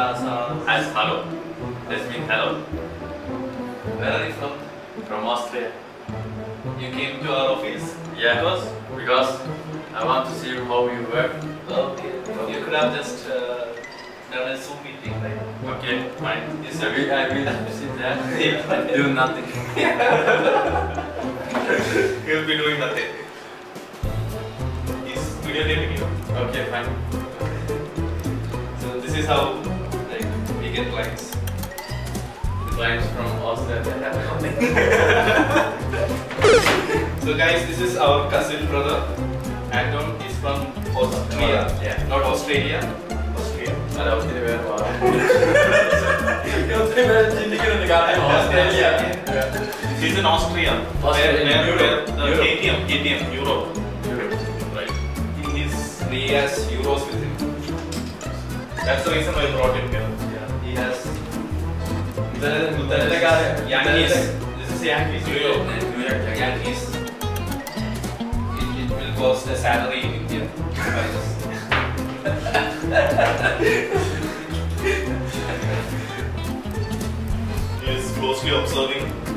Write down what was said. As hello. That means hello. Where are you from? From Austria. You came to our office? Yeah. Because I want to see how you work. Okay. You could have just done a Zoom meeting, right? Okay, fine. Yes, I will sit there. Do nothing. He'll be doing nothing. He's today dating you. Okay, fine. So this is how we get clients. The clients from Austria that have nothing. So guys, this is our cousin brother. Anton is from Austria. Yeah. Not Australia. Austria. I was thinking about Australia. He's in Austria. Where the KTM, Europe. Right. He has euros with him. That's the reason I brought him here. Yeah. He has. The Yankees. This is Yankees. New York Yankees. Was the salary in India. He is closely observing